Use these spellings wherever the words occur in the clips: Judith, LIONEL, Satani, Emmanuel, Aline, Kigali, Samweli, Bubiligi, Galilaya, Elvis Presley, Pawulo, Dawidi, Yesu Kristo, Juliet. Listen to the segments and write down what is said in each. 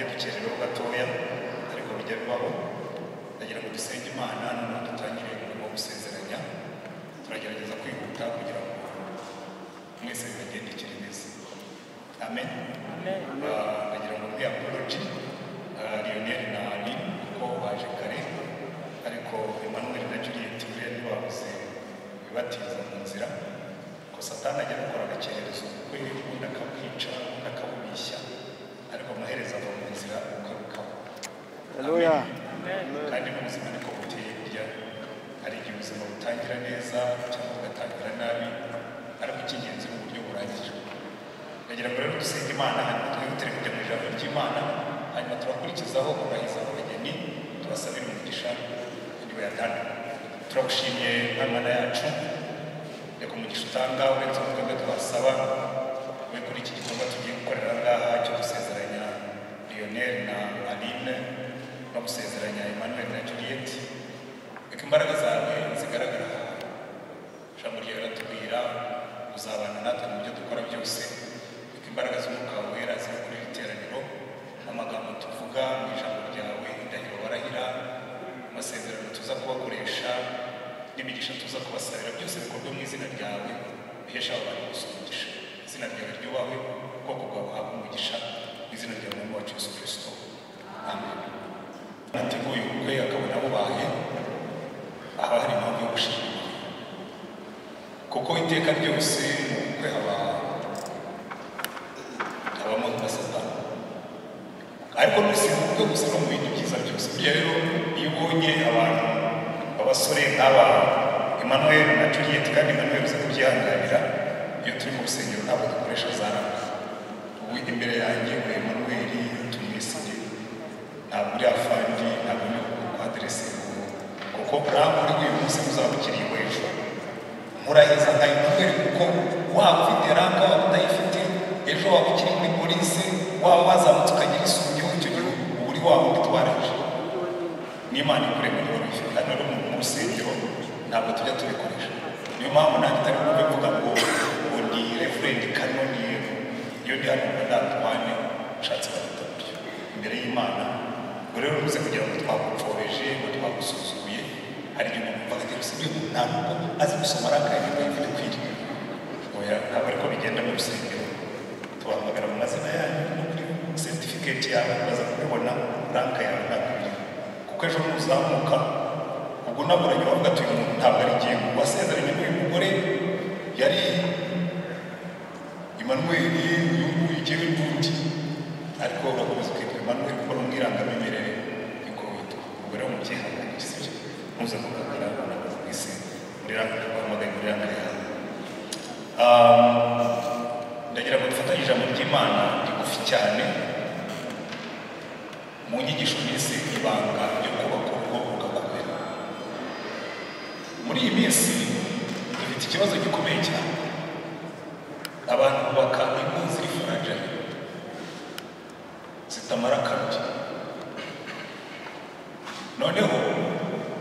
agiye gukererwa gatoya ariko bijya bibaho ndagira ngo dusenge Imana none dutangire umurimo wo gusezeranya turagerageza kwihuta kugira ngo mwese mugendekere neza amen amen ndagira ngo mbe apology Lionel na Ali ko baje kare ariko Emmanuel na Juliet bari babuze bibatiza mu nzira ko Satani ajya gukora agakerezo kwihunda akakwica akakubishya ariko amaherezo ava mu nzira ukarukaho haleluya kandi mu buzima niko buteye burya hari igihe ubuzima butangira neza cyangwa bugatangira nabi ariko icy'ingenzi ni uburyo burangije ndagira ngo rero dusenge Imana hano twihutire kujya mu ijambo ry'Imana hanyuma turakurikizaho kurahiza abageni turasabira umugisha niba yatanga turagushimiye Imana yacu reka umugisha utanga uretse ubwo twasaba we kuri iki gikorwa tugiye gukorera ngaha cyo gusezeranya Lionel na Aline no gusezeranya Emmanuel na Juliet reka imbaraga zawe zigaragara ijambo ryawe riratubwira uzabana natwe mu byo dukora byose reka imbaraga z'umwuka wera zikuri iteraniro amagambo tuvuga mu ijambo ryawe indahiro barahira amasezerano tuza kubakoresha n'imigisha tuza kubasabira byose bikorwe mu izina ryawe bihesha abantu gusungisha izina ryawe ryubawe ubwoko bwawe buhabwe umugisha mu izina rya Umwami wacu Yesu Kristo amen nateguye ubukwe akabona abo bahe aha hari impamvu yo gushimira kuko iteka ryose mu bukwe habamo Satani ariko n'ubukwe gusa no mu bindi byiza byose buriya rero iyo ubonye abantu b'abasore nk'aba Emmanuel na Juliet kandi Emmanuel uza kubyihanganira iyo turi mu rusengero ntabwo dukoresha zaranga ubu imbere yanjye ngo Emmanuel tumwisige ntabwo uri afandi ntabwo uri kuadrese kuko ntabwo uri uyu munsi uzabukiriye w'ejo murahiza nka Emmanuel kuko waba ufite ranga waba utayifite ejo waba ukiri muri polisi waba wazamutse ukagira isuku uri waba ubitwaraje n'Imana ikuremye n'ibyo kandi rero mu rusengero ntabwo tujya tubikoresha niyo mpamvu nanjye itari kubivuga ngo reverend kanoniye iyo byakorwa n'Antoine nshatse batatu imbere y'Imana ngo rero uruze kugira ngo twagupforeje ngo twagusuzuye hari igihe umuntu mvaga agira usibye ntabwo azi gusoma arakaye ngo yifite kwiriwe oya ntabwo ariko bigenda mu rusengero tubahamagara mu mazina yanyu no kuri certificate yawe baza kubibona ranka yawe ntabwo kuko ejo muzamuka ubwo naburanye bavuga tuyu umuntu ntabwo ari igiye wasezeranye n'uyu mugore yari Emmanuel yunguye igihe imbundi ariko urakoze kwitwa Emmanuel kuko n'umwirangamimerere niko witwa ubwo rero mubyihanganirize ibyo muze kuganira n'abakozi b'isi murirangaye murirangaye ndagira ngo dufatanye ijambo ry'Imana rigufi cyane mu nyigisho mbese ibanga ryo kubaka urugo rugakomera muri iyi minsi dufite ikibazo gikomeye cyane abantu bubaka ingo ziri fragile zitamara kandi noneho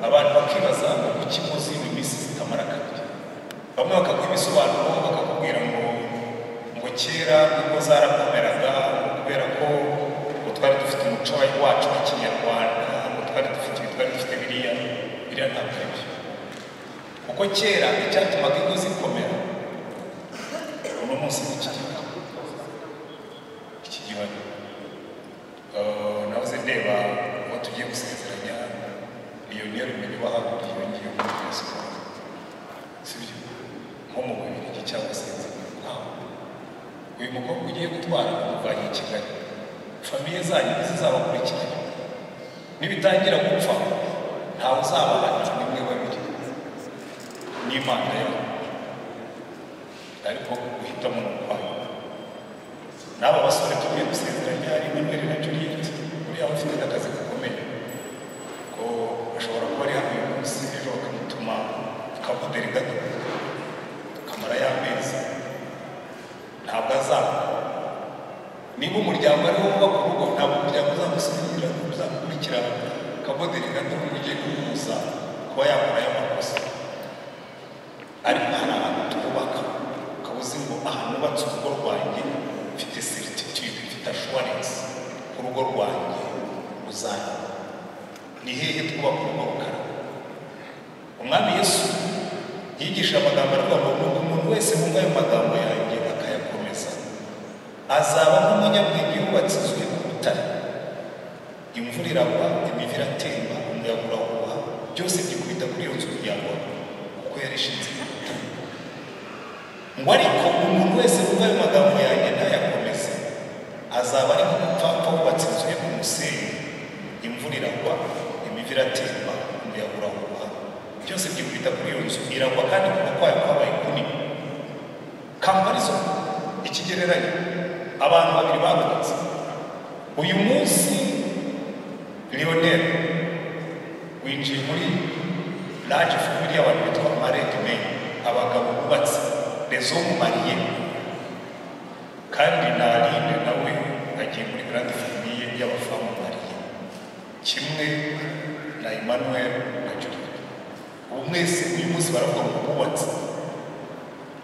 abantu bakibaza ngo kuki muzi iyi minsi zitamara kandi bamwe bakaguha ibisobanuro bakakubwira ngo kera kuko zarakomeraga kubera ko twari dufite umuco wacu w'Ikinyarwanda ngo twari dufite biriya ntabwo aribyo kuko kera icyatumaga ingo zikomera munsi ikigibano nahoze ndeba uwo tugiye gusezeranya Lionel umenya wahaguriye yongeye muri siporo sibyo nko mu Bubiligi cyangwa se uyu mukobwa ugiye gutwara umuvanye i Kigali famiye zanyu zizabakurikirana nibitangira gupfa ntawe uzabahana nimwe babiri n'Imana yawe ariko uhitamo n'ukwayo n'aba basore tugiye gusezeranya Emmanuel na Juliet uriya bafite akazi gakomeye ko bashobora kuba ari hano uyu munsi ejo bakamutuma akavuderi gato kamara y'amezi ntabwo azaba niba umuryango ariwo wubaka urugo ntabwo umuryango uzamusigira uzamukurikira akavuderi gato ugiye kumubuza kuba yakora y'amakosa ariko hari abantu tububaka uzi ngo aha nubatse urugo rwanjye mfite certitude mfite assurance kuri urugo rwanjye uzanye. Ni hehe twubaka? Umwami Yesu yigisha amagambo avuga ngo umuntu wese wumva ayo magambo yanjye akayakomeza azaba nk'umunyabwenge wubatswe ku rutare. Imvura iragwa, imivu iratemba, umuyaga urahuha, byose byikubita kuri iyo nzu kugira ngo kuko yarishinze ku rutare. Ngo ariko umuntu wese wumva ayo magambo yanjye ntayakomeze azaba ari nk'umupfapfa wubatswe mu musenyi. Imvura iragwa, imivu iratemba, umuyaga urahuha, byose byikubita kuri iyo nzu iragwa kandi kuko kwayo kwabaye kunini. Kambarizo ikigereranyo abantu babiri bagutse. Uyu munsi Lionel winjiye muri large family y'abantu bitwa married men, abagabo bubatse rezo mariye, kandi narinde nawe agiye muri grand family y'abafamu mariye kimwe na Emmanuel na Judith. Umwese uyu munsi baravuga ngo bubatse,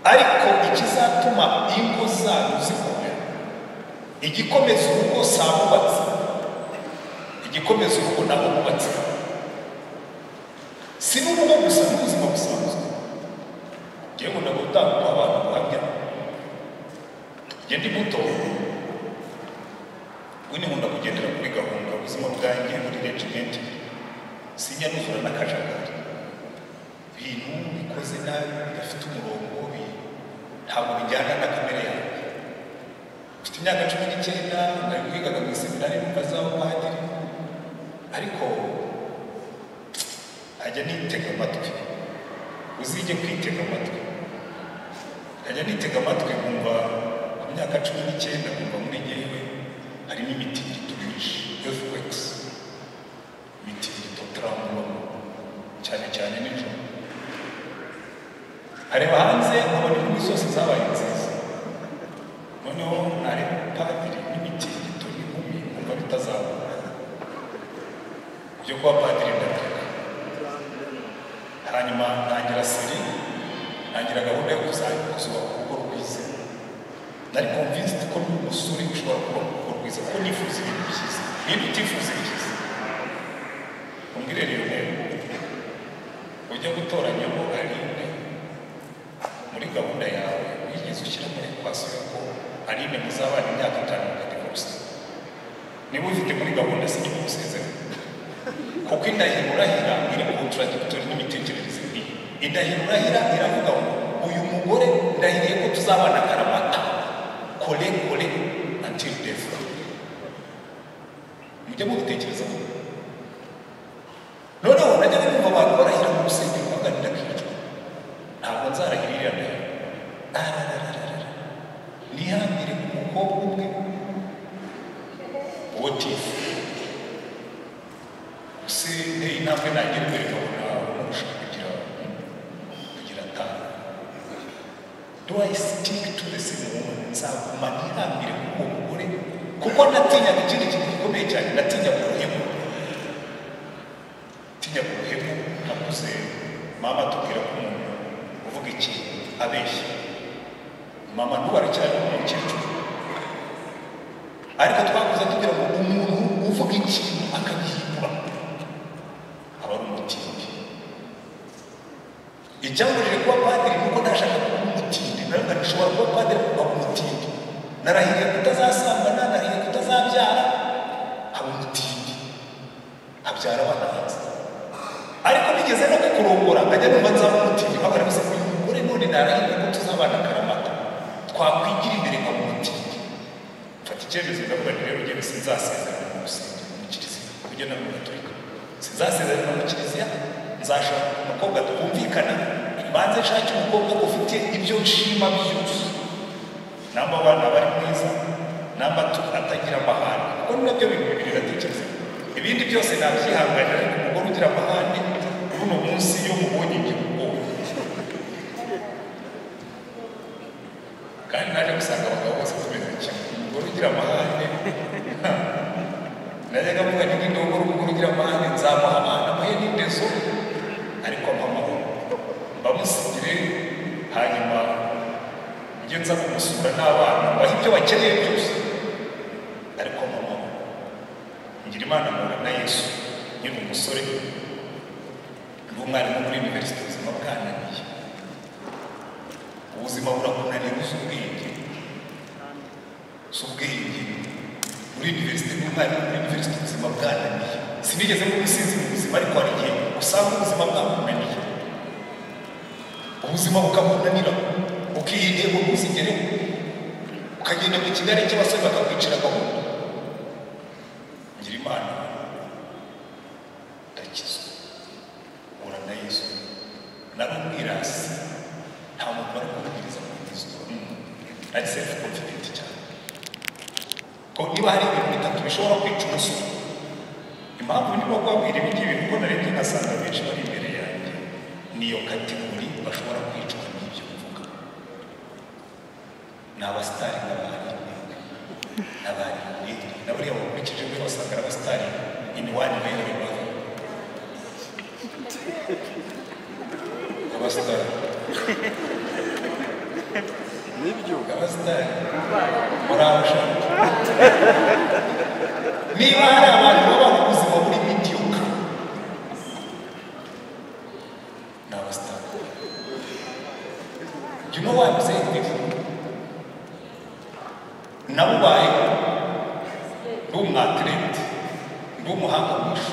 ariko ikizatuma ingo zacu zikomera, igikomeza urugo sabubatse, igikomeza urugo nabo bubatse, si n'urugo gusa n'ubuzima busanzwe. Ngewe nagutanguka abantu bahamya, njye ndi muto, we nkunda kugendera kuri gahunda. Ubuzima bwanjye muri regiment sinyanuzura n'akajagari, ibintu bikoze nabi bidafite umurongo, ntabwo bijyana na kamere yanjye. Mfite imyaka 19 nari kwigaga mu seminari n'umbazaho padiri, ariko ajya nitega amatwi. Uzige kwitega amatwi, ajya nitega amatwi. Kumva mu myaka 19 kumva muri ngewe harimo imitingito myinshi, earthquakes, imitingito tremble, cyane cyane nijoro. Areba hanze abona inkuru zose zabaye nziza, noneho areba padiri n'imitingito n'inkumi kumva bitazabona. Ibyo kuba padiri ndateka, hanyuma ntangira seri, ntangira gahunda yo kuzubaka urugo rwiza. Nari convinced ko n'umusore ushobora kubaka urugo rwiza, kuko nifuza ibintu byiza. Niba utifuza ibyiza umbwire Lionel, ujya gutoranyamo Aline muri gahunda yawe. Wigeze ushyira muri ekwasiyo yuko Aline muzabana imyaka 5 kadivusi? Niba ufite muri gahunda se n'umusezero, kuko indahiro urahira iri mu contradictory n'imitekerereze nk'iyi. Indahiro urahira iravuga ngo uyu mugore ndahiriye ko tuzabana karamata, kole kole until death. Mujye mubitekerezaho. Noneho najya numva abantu barahira mu rusengero baganira kicwa, ntabwo nzarahirira nayo. Nihambire ku mukobwa umwe wotifu. Se intambwe nagira mbere kabona ushaka kugira atanga. Do I stick to the same woman? Nzaguma nihambire ku mugore, kuko ndatinya ikindi kintu gikomeye cyane. Ndatinya kuruhemo, tinya kuruhemo. Nakuze mama tubwira ko umuntu uvuga iki abeshya. Mama n'ubara cyane umukecuru, ariko twakuze tugira ngo umuntu uvuga ikintu akagihindura aba ari umutindi. Icyangurire kuba padiri kuko ntashaka kuba umutindi, nawe nshobora kuba padiri kuba umutindi. Narahiriye kutazasambana, narahiriye kutazabyara, aba umutindi, abyara abana hanze. Ariko bigeze no kukurongora nkajya numva nzaba umutindi, mpaka nabise ko uyu mugore none narahiriye ko tuzabana karamata. Twakwigira imbere kwa mutindi. Mfata icyemezo ndavuga nti rero njyewe sinzasezerana mu rusengero mu kiliziya, kujya na mu Gatolika. Sinzasezerana mu kiliziya, nzashaka umukobwa twumvikana, banze nshake umukobwa ufite ibyo nshima byose. Namba abana bari mwiza, namba atagira amahane, kuko ni nabyo bintu bibiri natekereza. Ibindi byose nabyihanganira, umugore ugira amahane, runo munsi yo mubonye igihugu. Kandi najya gusanga abagabo bose tumeze kimwe, umugore ugira amahane. Najyaga mvuga nti ndongora umugore ugira amahane, nzamuha amahane, amuhe n'indezo, ariko amahoro bamusigire. Hanyuma njye nza kumusura n'abana, bahe ibyo bakeneye byose, ariko amahoro. Imana murana Yesu yari umusore n'umwarimu muri university ubuzima bwananiye ubuzima burakunaniye ubwenge s'ubwenge muri university n'umwarimu muri university ubuzima bwananiye sinigeze mubisinzi mu buzima ariko hari igihe usanga ubuzima bwakunaniye ubuzima bukakunanira ukiyige ngo uzigere ukagenda mu kigari cy'abasore bakakwicira gahunda Imana ndakizwa ura na Yesu narumwirasi nta muntu bari kubwiriza mu Kristo ari self confident cyane ko niba hari ibintu bitatu bishobora kwica umusoro impamvu niba kwabwira ibindi bintu ko narebye ngasanga benshi bari imbere yanjye niyo kategori bashobora kwicwa n'ibyo mvuga n'abasitari n'abahari n'abari naburiya mukurikije muri basanga abastari in one way or another abastari nibyo abastari murabasha niba hari abantu baba mu buzima muri mediocre n'abastari you know why I'm saying this nabubaye athlete n'umuhanga mwinshi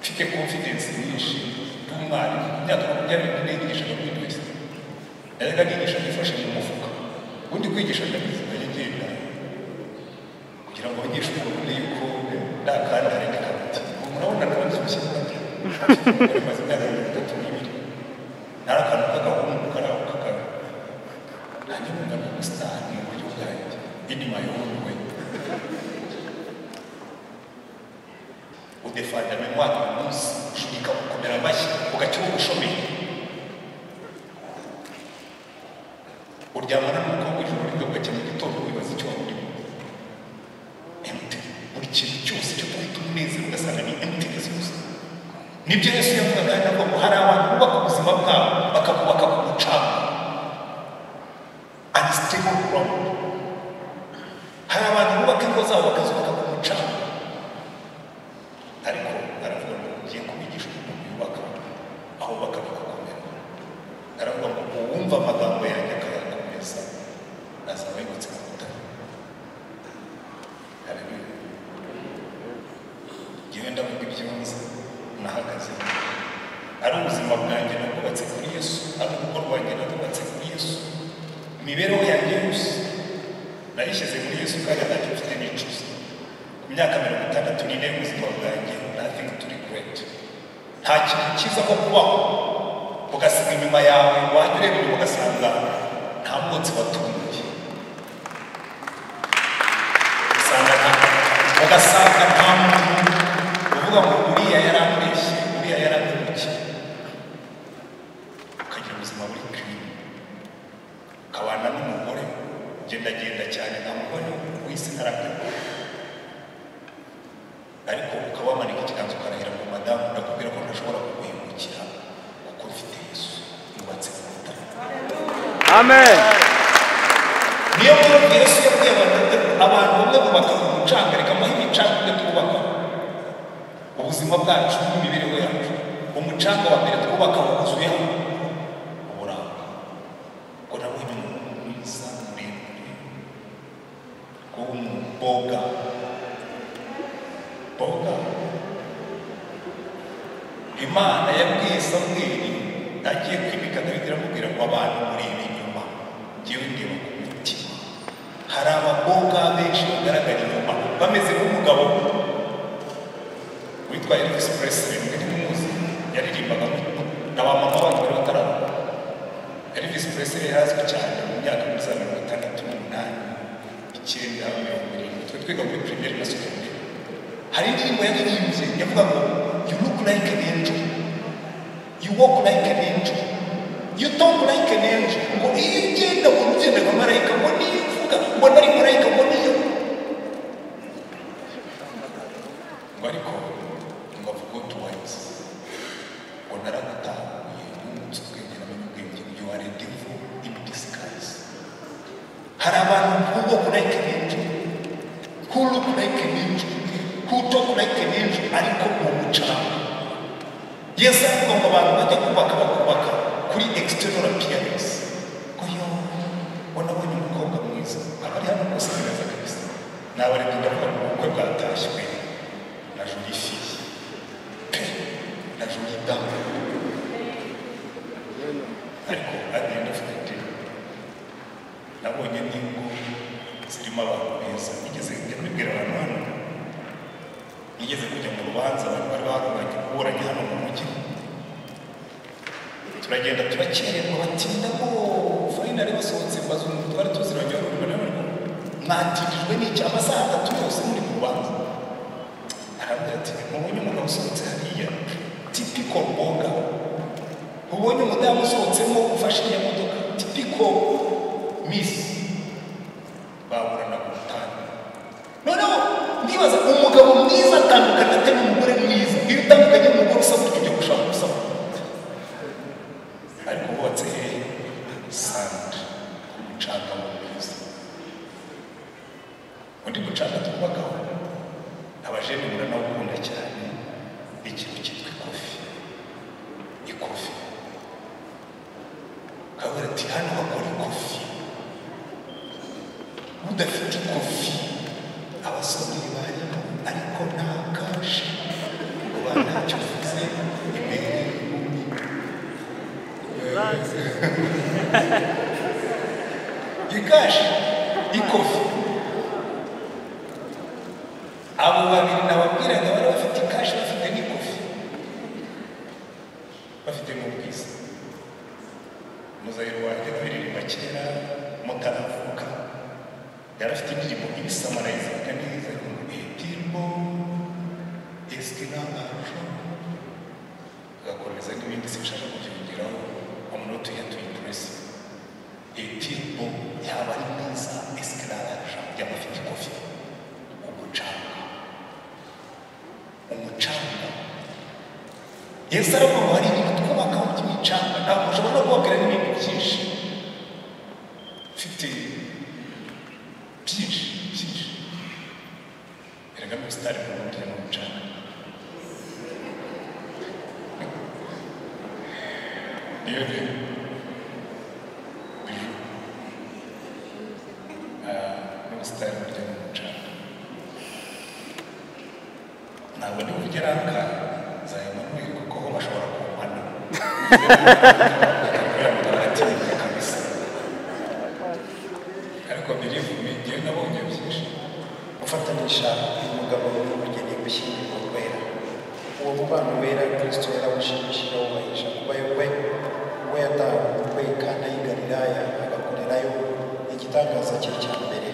mfite confidence nyinshi n'umwarimu imyaka makumyabiri n'ine yigisha muri university najyaga nigisha nifashe mu mufuka ubundi kwigisha ndabizi najya ngenda kugira ngo abanyeshuri babone yuko nta kandi harindi kabati ubu murabona nababyibushye kandi maze imyaka mirongo itatu n'ibiri nari akantu k'agahungu karabo kakabi nanjye nkunda mu busitani mu buryo bwanjye inyuma y'umuntu udefanya memwaka umunsi ushobika gukomera amashyi ugacyura ubushomeri uryamana n'umukobwa ijoro rigakugera mu gitondo wibaza icyo urimo empty buri kintu cyose cyo guhita umunezero ugasanga ni emptiness gusa nibyo Yesu yavugaga ntabwo ngo hari abantu bubaka ubuzima bwabo bakabubaka ku mucanga unstable ground hari abantu bubaka ingo zabo bakazubaka ku mucanga ariko aravuga ngo ugiye kubigisha umuntu yubaka aho bakabikomera aravuga ngo uwumva amagambo yanjye akayakomeza azaba yibutse gutanga haleluya ngewe ndavuga ibyiza nahagaze ari ubuzima bwanjye nakubatse kuri Yesu ari urugo rwanjye nakubatse kuri Yesu imibereho yanjye yose nayishyize muri Yesu kandi ntacyo mfite nicuza imyaka mirongo itandatu n'ine y'ubuzima bwanjye nothing to regret nta kintu cyiza ko kubaho ugasiga inyuma yawe wajya ureba inyuma ugasanga nta munsi watunguye ugasanga nta muntu uvuga ngo uriya yarambeshye uriya yarandukiye ukagira ubuzima buri kirimo ukabana n'umugore ugendagenda cyane nta mugore w'isi ntaragakora ariko ukabamanika ikiganza ukarahira ngo madamu ndakubwira ko ntashobora kuguhemukira kuko mfite Yesu yubatse mu butaka amen niyo mpamvu Yesu yabwiye abantu bamwe bubaka ku mucanga reka amahe imicanga ubwe twubaka ubuzima bwacu n'imibereho yacu umucanga wa mbere twubaka wuzuyeho uburanga kuko nabonye umuntu mwiza muremure kuko umukobwa Imana yabwiye Samweli agiye kwimika Dawidi aramubwira ngo abantu murebe inyuma ngewe ndeba ku mutima hari abakobwa benshi bagaragara inyuma bameze nk'umugabo witwa Elvis Presley mwari muzi yaririmbaga n'abamama bari bataramuka Elvis Presley yarazwi cyane mu myaka muri za mirongo itandatu n'umunani icyenda mirongo irindwi twe twiga muri primaire na secondaire hari indirimbo yaririmbye yavuga ngo you look like an angel you walk like an angel you talk like an angel ngo iyo ugenda ubona ugenda nka marayika ngo niyo uvuga ubona ari marayika ngo niyo ngo ariko ngo avuga twice ngo naragutanguye umunsi ubwenge namenye ubwenge you are a devil in disguise hari abantu who walk like an angel who look like an angel kuto kurengera inzu ariko mu mucanga yesa ngo abantu bajya kubaka bakubaka kuri external appearance kuyo wanabonye umukobwa mwiza abari hano gusa neza kabisa nawe ari kujya mu bukwe bwatashwe na jolie fille la jolie dame ariko agenda afite nabonye n'ingo zirimo abantu beza igeze kujya kubwira abantu hano igeze kujya mu rubanza abantu bari barumanye kuburanye hano mu mujyi turagenda turakererwa batinda ko finally basohotse maze umuntu twari tuziranye mwatijwe n'icyo amasaha atatu yose muri mu rubanza arabwira ati mubonye umuntu usohotse hariya tipiko mboga ubonye umudamu usohotsemo ufashe iya modoka tipiko misi baburana ku mutanga noneho nibaza umugabo mwiza atandukanye ate n'umugore mwiza iyo utandukanye n'umugore usaba tujya gushaka gusaba ariko bubatse sand ku mucanga mwiza undi mucanga twubakaho abajeni muranawukunda cyane ikintu cyitwa ikofi ikofi kabura ati hano bakora ikofi udafite ikofi abasore barimo ariko nta kashi uba ntacyo uvuze imbere ikashi ikofi abo babiri nababwiraga bari bafite ikashi bafite n'ikofi bafite n'ubwiza muzayiro wanjye baririmba kera mutaravuka yarafite indirimbo ibisamarayizaga neza indirimbo esikinamarusho agakomeza n'ibindi sibishaka kubyongeraho umuntu yatuyimpresi indirimbo yaba ari neza esikinamarusho yaba afite ikofi umucanga umucanga yesu arimo hari twubakaho by'imicanga ntabwo ushobora no kubabwira n'ibintu byinshi mfite byinshi erega mu sitari mu buryo bw'umucanga niyo rero mu sitari mu buryo bw'umucanga ntabwo ni uburyo arangara nzayama mbwira kuko ho bashobora kumpana ariko birivumye igihe nabonye byinshi gufatanyisha umugabo n'umugeni gushyingirwa wera uwo mubano wera kristo yarawushimishije awubahisha kuba yowe we yatawe kandi y'i Galilaya agakorerayo igitangaza cye cya mbere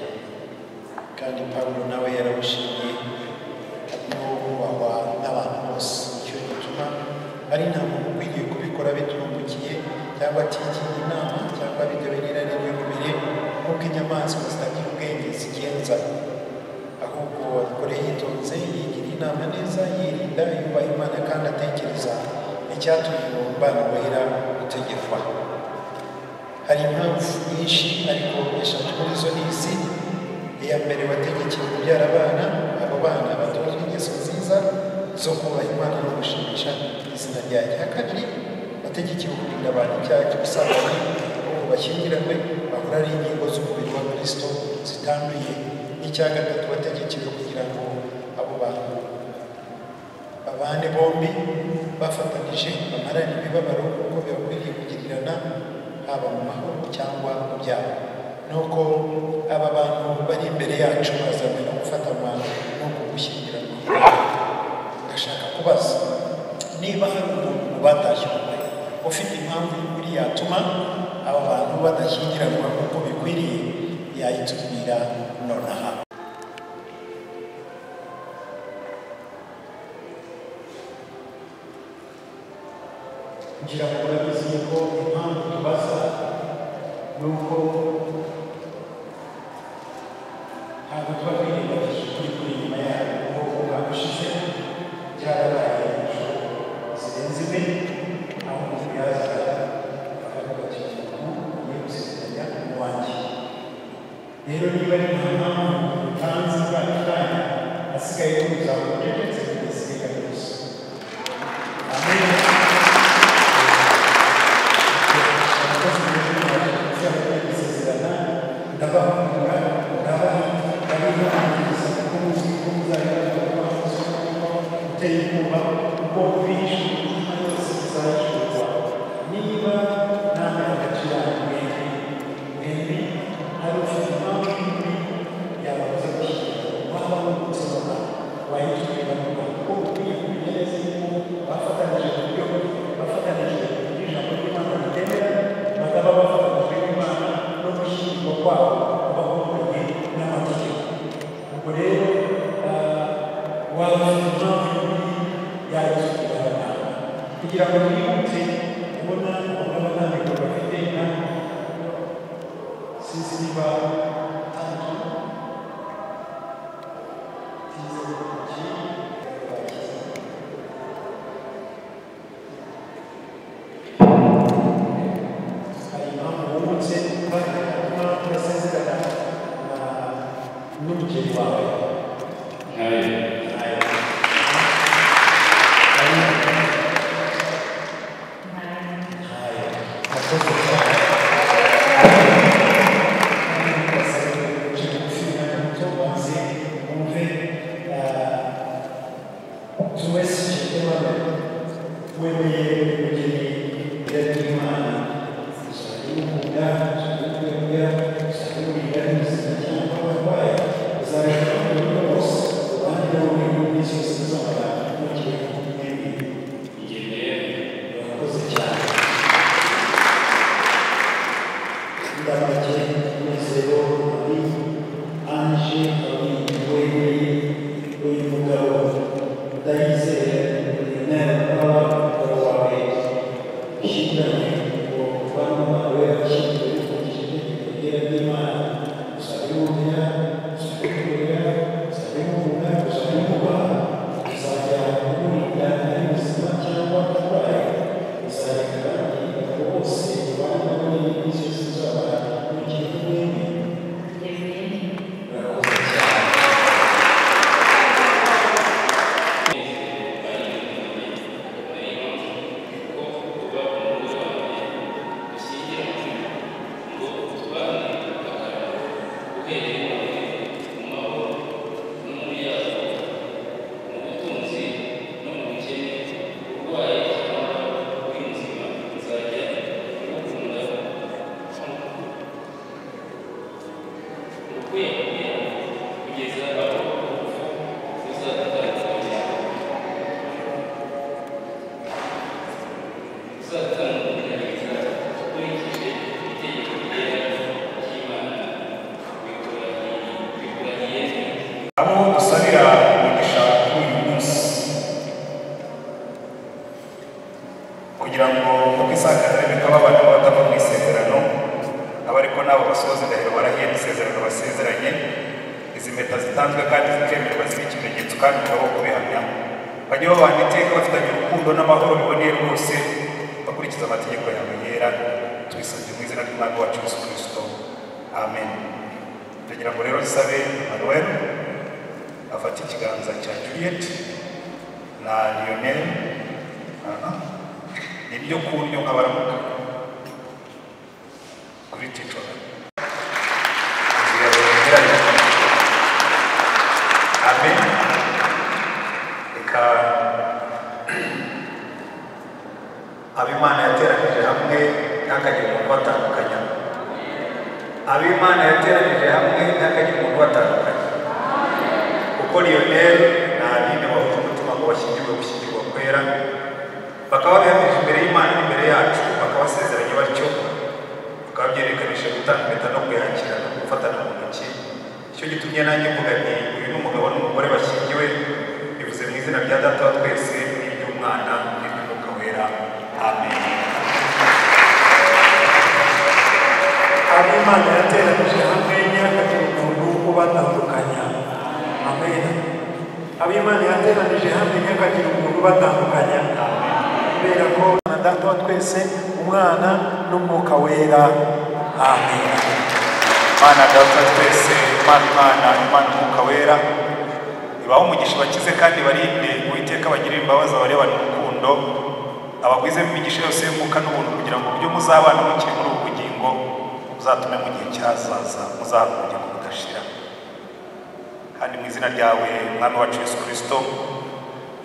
kandi Pawulo nawe yarawushimiye n'abantu bose icyo gituma ari nta muntu ukwiriye kubikora bitumbukiye cyangwa atigiye inama cyangwa bigaberera n'imibiri nk'uko inyamaswa zitagira ubwenge zigenza ahubwo abikoreye yitonze yigira inama neza yirinda yubaha Imana kandi atekereza icyatumye uwo mubano wera utegekwa hari impamvu nyinshi ariko eshatu muri zo ni izi iya mbere wategekeye kubyara abana abo bana batozwa ingeso nziza zo kubaha Imana no gushimisha izina ryayo hakabiri bategekeye kurinda abantu icyaha cy'ubusambanyi bashyingiranywe bahura ari ingingo z'umubiri wa Kristo zitanduye n'icya gatatu bategekewe kugira ngo abo bantu babane bombi bafatanije bamarana imibabaro kuko bibakwiriye kugirirana haba mu mahoro cyangwa mu byago nuko aba bantu bari imbere yacu bazamenya gufata abantu no kugushyingiranwa ndashaka kubaza niba hari umuntu batashyiwe ufite impamvu y'ukuri yatuma aba bantu badashyigiranwa kuko bikwiriye yayitubwira nonaha ngira ngo murabizi ko impamvu tubaza nuko ntabwo tuba twirengagije ukuri kuri inyuma yayo kuko umwaka ushize byarabaye inshuro zirenze imwe aho umuntu yaza They don't even have a chance to try. That's the idea.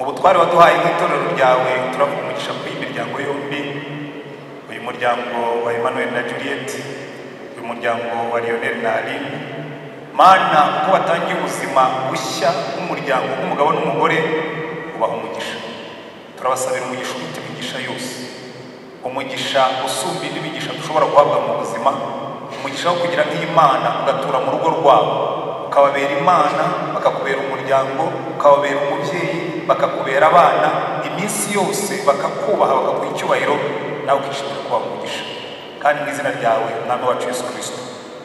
ubutware waduhaye nk'itorero ryawe turavugisha ku imiryango yombi, uyu muryango wa Emmanuel na Juliet, uyu muryango wa Lionel na Aline. Mana uko watangiye ubuzima bushya bw'umuryango w'umugabo n'umugore ubaha umugisha. Turabasabira umugisha utibigisha yose, umugisha usumba ibigisha dushobora guhabwa mu buzima, umugisha wo kugira nk'Imana ugatura mu rugo rwabo, ukababera Imana, bakakubera umuryango, ukababera umubyeyi, bakakubera abana, iminsi yose bakakubaha, bakaguha icyubahiro, nawe ukishimira kuba umugisha. Kandi mu izina ryawe Umwami wacu Yesu Kristo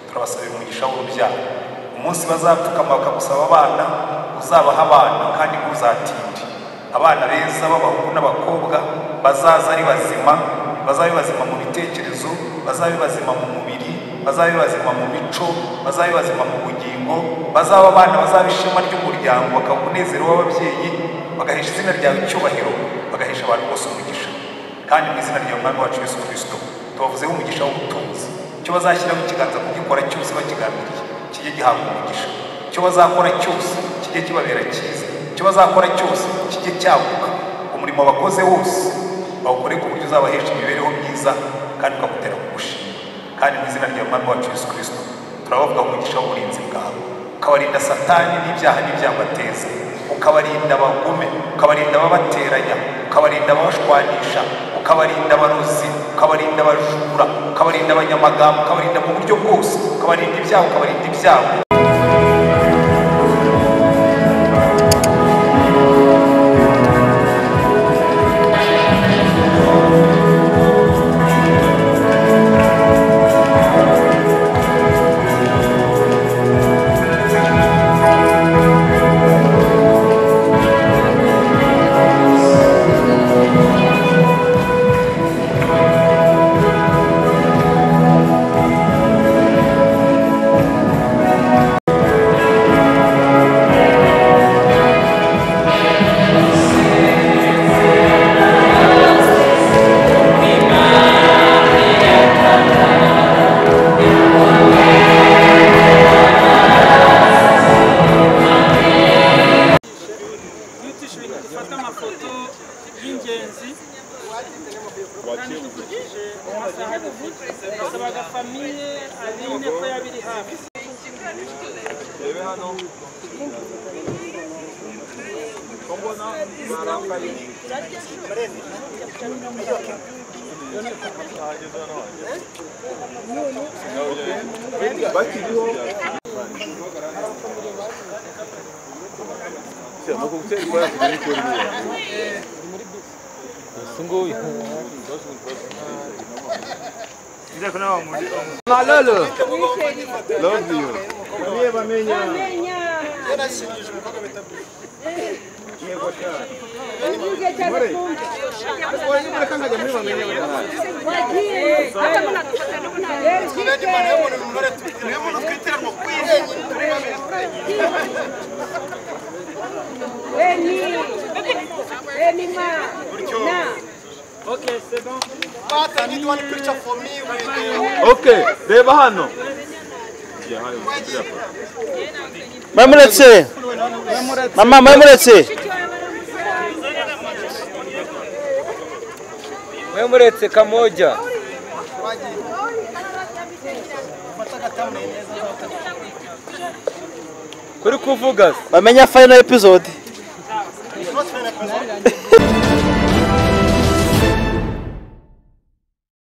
turabasabira umugisha w'urubyaro, umunsi bazapfukama bakagusaba abana uzabaha abana kandi ntuzatinde. Abana beza b'abahungu n'abakobwa bazaza ari bazima, bazabibazima mu bitekerezo, bazabibazima mu mubiri, bazabibazima mu mico, bazabibazima mu bugingo, bazaba abana bazabishima ry'umuryango, bakamunezero w'ababyeyi, bagahesha izina ryawe icyubahiro, bagahesha abantu bose umugisha. Kandi mu izina ry'Umwami wacu Yesu Kristo tubavuzeho umugisha w'ubutunzi, cyo bazashyira mu kiganza kugikora cyose bakigambiriye kijye gihabwa umugisha, cyo bazakora cyose kijye kibabera cyiza, cyo bazakora cyose kijye cyaguka, umurimo bakoze wose bawukore ku buryo uzabahesha imibereho myiza kandi ukagutera gushimwa. Kandi mu izina ry'Umwami wacu Yesu Kristo turabavuga umugisha w'uburinzi bwawe, ukabarinda Satani n'ibyaha n'ibyabateza, ukabarinda abagome, ukabarinda ababateranya, ukabarinda ababashwanisha, ukabarinda abarozi, ukabarinda abajura, ukabarinda abanyamagambo, ukabarinda mu buryo bwose, ukabarinda ibyaha, ukabarinda ibyago. Mamuretse, mama mamuretse, mamuretse kamoja. Kuri kuvuga bamenya final episode.